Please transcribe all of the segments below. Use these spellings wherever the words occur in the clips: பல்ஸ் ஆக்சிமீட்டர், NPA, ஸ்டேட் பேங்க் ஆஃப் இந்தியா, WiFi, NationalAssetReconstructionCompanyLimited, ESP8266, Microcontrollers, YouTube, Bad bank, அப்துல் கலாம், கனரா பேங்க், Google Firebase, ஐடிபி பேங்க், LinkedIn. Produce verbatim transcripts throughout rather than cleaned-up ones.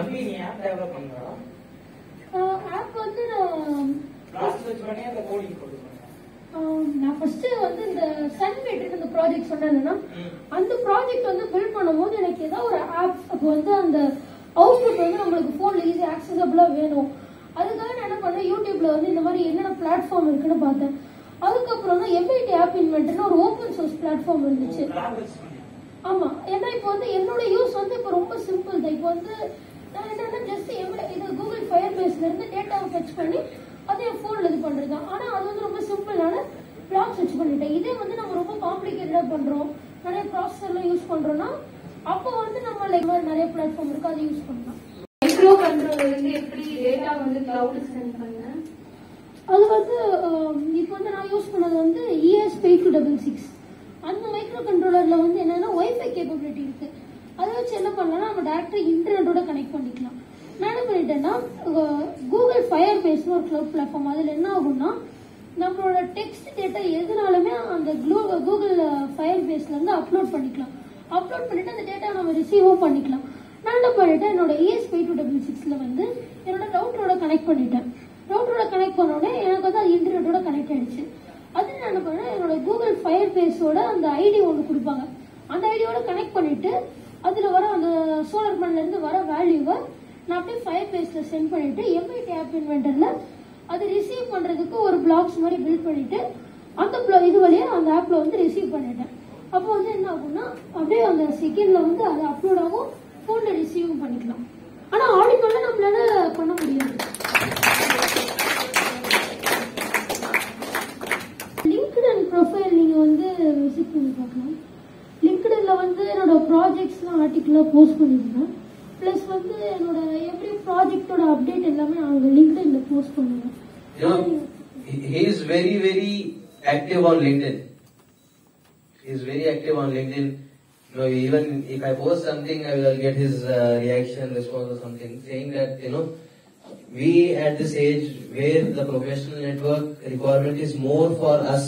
अभी नहीं आप डेवलप बन रहा हो आप வந்து லாஸ்ட் செட் பண்ணி அந்த கோடிங் போடுறீங்க நான் ஃபர்ஸ்ட் வந்து இந்த சன் மேட்ரிக் அந்த ப்ராஜெக்ட் சொன்னேன்னா அந்த ப்ராஜெக்ட் வந்து பில்ட் பண்ணும்போது எனக்கு ஏதோ ஒரு ஆப் அப்ப வந்து அந்த அவுட்புட் வந்து நமக்கு ஃபோன்ல ஈஸி அக்சஸபிளா வேணும் அதுக்காக நான் என்ன பண்ணேன் YouTubeல வந்து இந்த மாதிரி என்னென்ன பிளாட்ஃபார்ம் இருக்குன்னு பார்த்தேன் அதுக்கு அப்புறம் தான் எம்ஐடி ஆப் இன்வென்டர்னு ஒரு ஓபன் சோர்ஸ் பிளாட்ஃபார்ம் இருந்துச்சு ஆமா ஏன்னா இப்போ வந்து என்னோட யூஸ் வந்து இப்போ ரொம்ப சிம்பிள் தான் இப்போ வந்து நான் என்னன்னா ஜஸ்ட் இது Google Firebase ல இருந்து டேட்டாவை ஃபெட்ச் பண்ணி அதை என் ஃபோன்ல இது பண்றது ஆனா அது வந்து ரொம்ப சிம்பிளான பிளாக் செட் பண்ணிட்டேன் இதே வந்து நம்ம ரொம்ப காம்ப்ளிகேட்டடா பண்றோம் நிறைய ப்ராசஸர்லாம் யூஸ் பண்றோம்னா அப்போ வந்து நம்ம நிறைய பிளாட்ஃபார்ம் இருக்கு அதை யூஸ் பண்ணலாம் மைக்ரோ கண்ட்ரோலர் வந்து எப்படி டேட்டா வந்து கிளவுட் சென்ட் பண்ண அது வந்து இப்போ வந்து நான் யூஸ் பண்ணது வந்து E S P eight two six six அந்த மைக்ரோ கண்ட்ரோலர்ல வந்து என்னன்னா வைஃபை கேப்பபிலிட்டி இருக்கு அதை வச்சு என்ன பண்ணலாம் நம்ம டைரக்டா இன்டர்நெட்டோட கனெக்ட் பண்ணிக்கலாம் நான் என்ன பண்ணிட்டேன்னா Google Firebase ஒரு கிளவுட் பிளாட்ஃபார்ம் அதுல என்ன ஆகும்னா நம்மளோட டெக்ஸ்ட் டேட்டா எதுனாலுமே அந்த Google Firebaseல இருந்து அப்லோட் பண்ணிக்கலாம் அப்லோட் பண்ணிட்டு அந்த டேட்டா நம்ம ரிசீவும் பண்ணிக்கலாம் நான் என்ன பண்ணிட்டேன் என்னோட E S P eight two six six ல வந்து என்னோட ரவுட்டரோட கனெக்ட் பண்ணிட்டேன் ரவுட்டரோட கனெக்ட் பண்ணோடனே எனக்கு வந்து அது இன்டர்நெட்டோட கனெக்ட் ஆயிடுச்சு அது நான் என்ன பண்ணேன் என்னோட Google Firebaseோட அந்த ஐடி ஒன்று கொடுப்பாங்க அந்த ஐடியோட கனெக்ட் பண்ணிட்டு அதுல வர அந்த சோலார் பேனல்ல இருந்து வர வேல்யூவை நான் அப்படியே Firebaseல சென்ட் பண்ணிட்டு M I T App Inventorல அது ரிசீவ் பண்றதுக்கு ஒரு பிளாக்ஸ் மாதிரி பில்ட் பண்ணிட்டு அந்த இது வழியா அந்த ஆப்ல வந்து ரிசீவ் பண்ணிட்டேன் அப்போ வந்து என்ன ஆகும்னா அப்படியே அந்த செகண்ட்ல வந்து அது அப்லோட் ஆகும் ஃபோன்ல ரிசீவும் பண்ணிக்கலாம் ஆனா ஆடியோல நம்மளால பண்ண முடியாது LinkedIn ப்ரொஃபைல் நீங்க வந்து விசிட் பண்ணி பார்க்கலாம் LinkedInல வந்து என்னோட ப்ராஜெக்ட்ஸ்லாம் ஆர்டிகலா போஸ்ட் பண்ணிருக்கேன் பிளஸ் வந்து என்னோட எவ்ரி ப்ராஜெக்ட்டோட அப்டேட் எல்லாமே நான் LinkedInல போஸ்ட் பண்ணுவேன் you know, he is very very active on LinkedIn he is very active on LinkedIn you know, even if I post something I will get his uh, reaction response or something saying that you know we at this age where the professional network requirement is more for us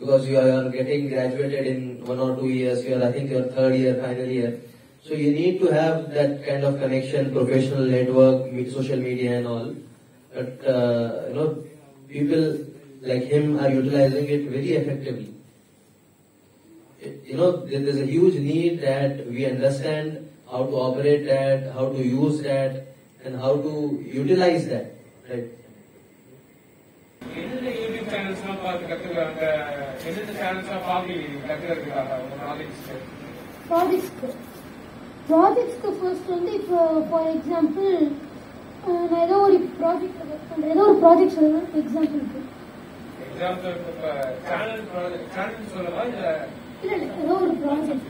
because you are getting graduated in one or two years you are I think your third year final year so you need to have that kind of connection professional network social media and all but uh, you know people like him are utilizing it very effectively you know there is a huge need that we understand how to operate that how to use that and how to utilize that right என்னென்ன YouTube channels நான் பார்த்து கத்துறாங்க என்னென்ன channels நான் பாப்பி கத்துறாங்க ஒரு knowledge projects projects first வந்து இப்போ ஃபார் எக்ஸாம்பிள் நான் ஏதோ ஒரு ப்ராஜெக்ட் ஒர்க் பண்றேன் ஏதோ ஒரு ப்ராஜெக்ட் சொல்றேன் example example channel project channel சொல்லவா இல்ல இல்ல ஏதோ ஒரு ப்ராஜெக்ட்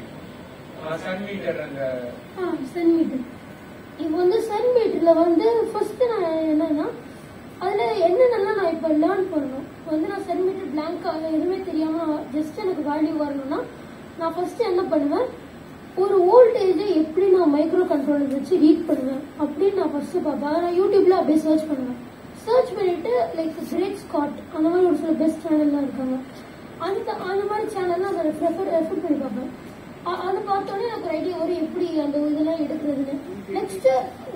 ஆ சன் மீட்டர் அந்த ஆ சன் மீட்டர் இப்போ வந்து சன் மீட்டர்ல வந்து ஃபர்ஸ்ட் நான் என்னன்னா அதுல என்னென்னலாம் நான் இப்போ லேர்ன் பண்ணணும் இப்போ வந்து நான் சன் மீட்டர் பிளாங்கா எதுவுமே தெரியாம ஜஸ்ட் எனக்கு வேல்யூ வரணும்னா நான் ஃபர்ஸ்ட் என்ன பண்ணுவேன் ஒரு வோல்டேஜை எப்படி நான் மைக்ரோ கண்ட்ரோலர் வச்சு ரீட் பண்ணுவேன் அப்படின்னு நான் ஃபர்ஸ்ட் பார்ப்பேன் நான் யூடியூப்ல அப்படியே சர்ச் பண்ணுவேன் சர்ச் பண்ணிட்டு லைக் கிரேட் ஸ்காட் அந்த மாதிரி ஒரு சில பெஸ்ட் சேனல்லாம் இருக்காங்க அந்த அந்த மாதிரி சேனல் நான் ரெஃபர் ரெஃபர் பண்ணி பார்ப்பேன் அது பார்த்தோன்னே எனக்கு ஐடியா வரும் எப்படி அந்த இதெல்லாம் எடுக்கிறதுன்னு நெக்ஸ்ட்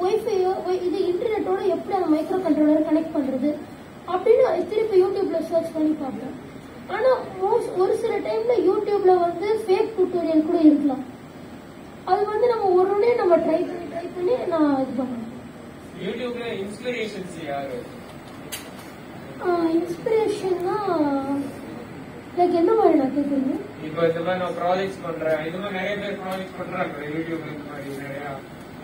ஒய்ஃபையோ இது இன்டர்நெட்டோட எப்படி அந்த மைக்ரோ கண்ட்ரோலரை கனெக்ட் பண்றது அப்படின்னு திருப்பி யூடியூப்ல சர்ச் பண்ணி பார்ப்பேன் ஆனா ஒரு சில டைம்ல யூடியூப்ல வந்து ஃபேக் டியூட்டோரியல் கூட இருக்கலாம் அது வந்து நம்ம ஒரு உடனே நம்ம ட்ரை பண்ணி ட்ரை பண்ணி நான் இது பண்ணுவேன் யூடியூப்ல இன்ஸ்பிரேஷன்ஸ் யாரு இன்ஸ்பிரேஷன்னா லைக் என்ன மாதிரி நான் கேட்குறேன் இப்போ இந்த மாதிரி நான் ப்ராஜெக்ட்ஸ் பண்றேன் இந்த மாதிரி நிறைய பேர் ப்ராஜெக்ட் பண்றாங்க யூடியூப்ல இந்த மாதிரி நிறைய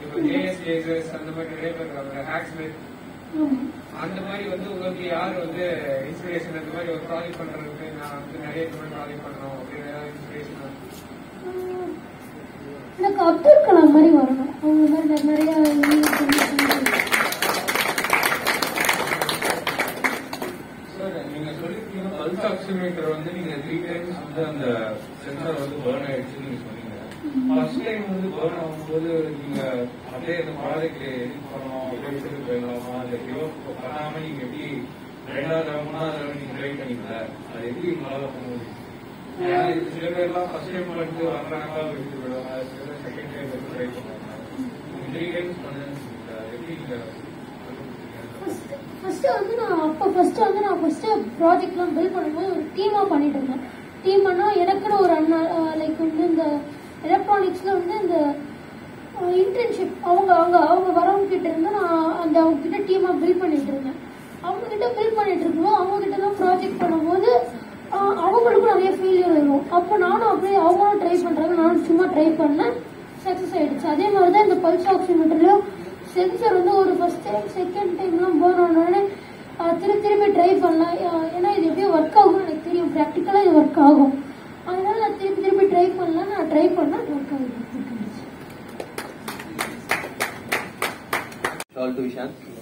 இப்போ ஜேஎஸ் ஏஜஸ் அந்த மாதிரி நிறைய பேர் பண்றாங்க ஹேக்ஸ்மேன் அந்த மாதிரி வந்து உங்களுக்கு யார் வந்து இன்ஸ்பிரேஷன் அந்த மாதிரி ஒரு ப்ராஜெக்ட் பண்றதுக்கு நான் வந்து நிறைய பேர் ப்ராஜெக்ட் பண்றோம் அப்படின்னு ஏதாவது இன்ஸ்பிரேஷன் எனக்கு அப்துல் கலாம் மாதிரி வரணும் அவங்க மாதிரி நிறைய பல்ஸ் ஆக்சிமீட்டர் வந்து நீங்க த்ரீ டைம்ஸ் வந்து அந்த சென்சார் வந்து பர்ன் ஆயிடுச்சுன்னு நீங்க சொன்னீங்க ஃபர்ஸ்ட் டைம் வந்து பர்ன் ஆகும்போது நீங்க அப்படியே அந்த ப்ராஜெக்ட் எடிட் பண்ணோம் எடுத்துட்டு போயிடலாமா அந்த கிவ் பண்ணாம நீங்க எப்படி ரெண்டாவது மூணாவது நீங்க ட்ரை பண்ணீங்களா அது எப்படி உங்களால பண்ண முடியும் சில பேர்லாம் ஃபர்ஸ்ட் டைம் எடுத்து வர்றாங்க எடுத்துட்டு போயிடுவாங்க சில பேர் செகண்ட் டைம் எடுத்து ட்ரை பண்ணுவாங்க த்ரீ டைம்ஸ் பண்ண ஃபர்ஸ்ட் ஃபர்ஸ்ட் வந்து நான் அப்போ ஃபர்ஸ்ட் வந்து நான் ஃபர்ஸ்ட் ப்ராஜெக்ட்லாம் பில்ட் பண்ணும்போது ஒரு டீமாக பண்ணிட்டு இருந்தேன். டீம்னா எனக்குன்னு ஒரு அண்ணா லைக் வந்து இந்த எலக்ட்ரானிக்ஸில் வந்து இந்த இன்டர்ன்ஷிப் அவங்க அவங்க அவங்க வரவங்ககிட்ட இருந்து நான் அந்த அவங்ககிட்ட டீமாக பில்ட் பண்ணிட்டு இருந்தேன். அவங்ககிட்ட பில்ட் பண்ணிட்டு இருக்கோம், அவங்ககிட்டலாம் ப்ராஜெக்ட் பண்ணும்போது அவங்களுக்கும் நிறைய ஃபெயிலியர் வரும். அப்போ நானும் அப்படியே அவங்களும் ட்ரை பண்ணுறாங்க, நானும் சும்மா ட்ரை பண்ணேன், சக்ஸஸ் ஆகிடுச்சு. அதே மாதிரி தான் இந்த பல்ஸ் ஆக்சிமீட்டர்லையும் சென்சர் வந்து ஒரு ஃபர்ஸ்ட் டைம் செகண்ட் டைம்லாம் போனோடனே திரு திரும்பி ட்ரை பண்ணலாம், ஏன்னா இது எப்படியோ ஒர்க் ஆகும்னு எனக்கு தெரியும், ப்ராக்டிக்கலாக இது ஒர்க் ஆகும், அதனால நான் திரும்பி திரும்பி ட்ரை பண்ணலாம், நான் ட்ரை பண்ணால் ஒர்க் ஆகுது.